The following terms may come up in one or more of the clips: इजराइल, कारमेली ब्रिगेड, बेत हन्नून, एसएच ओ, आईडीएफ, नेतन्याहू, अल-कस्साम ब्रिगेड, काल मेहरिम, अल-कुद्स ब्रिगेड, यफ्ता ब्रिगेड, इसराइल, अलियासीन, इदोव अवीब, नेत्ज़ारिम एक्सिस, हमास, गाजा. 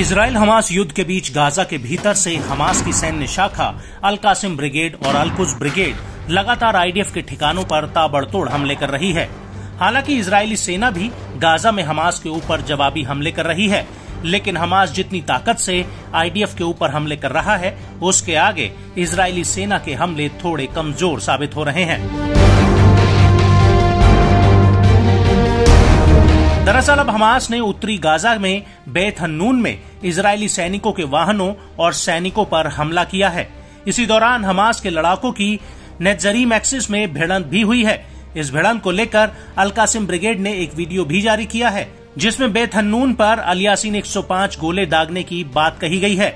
इसराइल हमास युद्ध के बीच गाजा के भीतर से हमास की सैन्य शाखा अल-कस्साम ब्रिगेड और अल-कुद्स ब्रिगेड लगातार आईडीएफ के ठिकानों पर ताबड़तोड़ हमले कर रही है। हालांकि इजरायली सेना भी गाजा में हमास के ऊपर जवाबी हमले कर रही है, लेकिन हमास जितनी ताकत से आईडीएफ के ऊपर हमले कर रहा है, उसके आगे इजरायली सेना के हमले थोड़े कमजोर साबित हो रहे हैं। दरअसल अब हमास ने उत्तरी गाजा में बेत हन्नून में इजरायली सैनिकों के वाहनों और सैनिकों पर हमला किया है। इसी दौरान हमास के लड़ाकों की नेत्ज़ारिम एक्सिस में भिड़ंत भी हुई है। इस भिड़ंत को लेकर अल-कस्साम ब्रिगेड ने एक वीडियो भी जारी किया है, जिसमें बेत हन्नून पर अलियासीन 105 गोले दागने की बात कही गई है।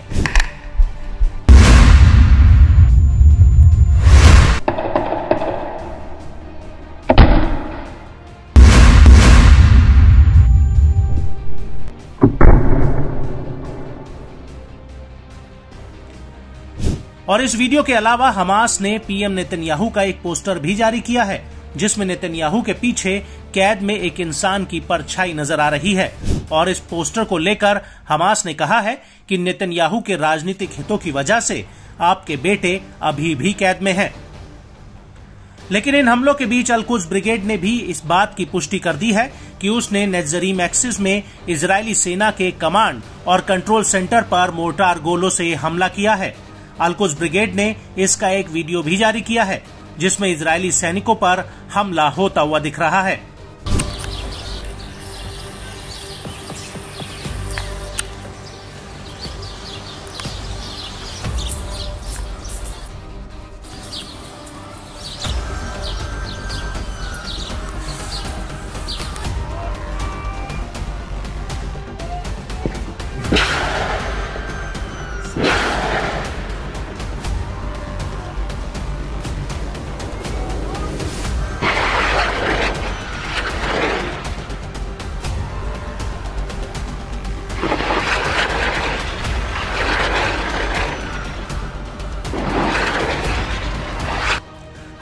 और इस वीडियो के अलावा हमास ने पीएम नेतन्याहू का एक पोस्टर भी जारी किया है, जिसमें नेतन्याहू के पीछे कैद में एक इंसान की परछाई नजर आ रही है। और इस पोस्टर को लेकर हमास ने कहा है कि नेतन्याहू के राजनीतिक हितों की वजह से आपके बेटे अभी भी कैद में हैं। लेकिन इन हमलों के बीच अल-कुद्स ब्रिगेड ने भी इस बात की पुष्टि कर दी है कि उसने नेत्ज़ारिम एक्सिस में इजरायली सेना के कमांड और कंट्रोल सेंटर पर मोर्टार गोलों से हमला किया है। अल-कुद्स ब्रिगेड ने इसका एक वीडियो भी जारी किया है, जिसमें इजरायली सैनिकों पर हमला होता हुआ दिख रहा है।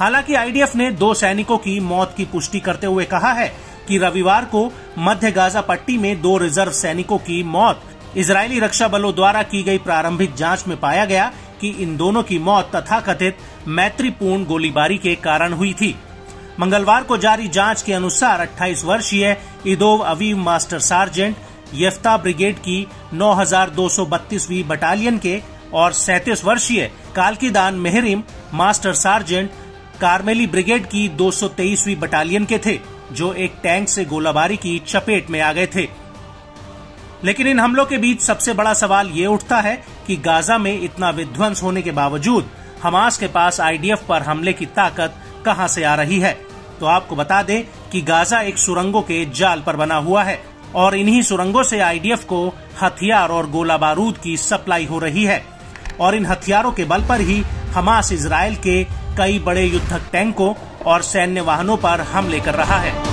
हालांकि आईडीएफ ने 2 सैनिकों की मौत की पुष्टि करते हुए कहा है कि रविवार को मध्य गाजा पट्टी में 2 रिजर्व सैनिकों की मौत इजरायली रक्षा बलों द्वारा की गई प्रारंभिक जांच में पाया गया कि इन दोनों की मौत तथाकथित मैत्रीपूर्ण गोलीबारी के कारण हुई थी। मंगलवार को जारी जांच के अनुसार 28 वर्षीय इदोव अवीब मास्टर सार्जेंट यफ्ता ब्रिगेड की 9232वीं बटालियन के और 37 वर्षीय काल मेहरिम मास्टर सार्जेंट कारमेली ब्रिगेड की 223वीं बटालियन के थे, जो एक टैंक से गोलाबारी की चपेट में आ गए थे। लेकिन इन हमलों के बीच सबसे बड़ा सवाल ये उठता है कि गाजा में इतना विध्वंस होने के बावजूद हमास के पास आईडीएफ पर हमले की ताकत कहां से आ रही है। तो आपको बता दें कि गाजा एक सुरंगों के जाल पर बना हुआ है और इन्हीं सुरंगों से आईडीएफ को हथियार और गोला बारूद की सप्लाई हो रही है और इन हथियारों के बल पर ही हमास इजराइल के कई बड़े युद्धक टैंकों और सैन्य वाहनों पर हमले कर रहा है।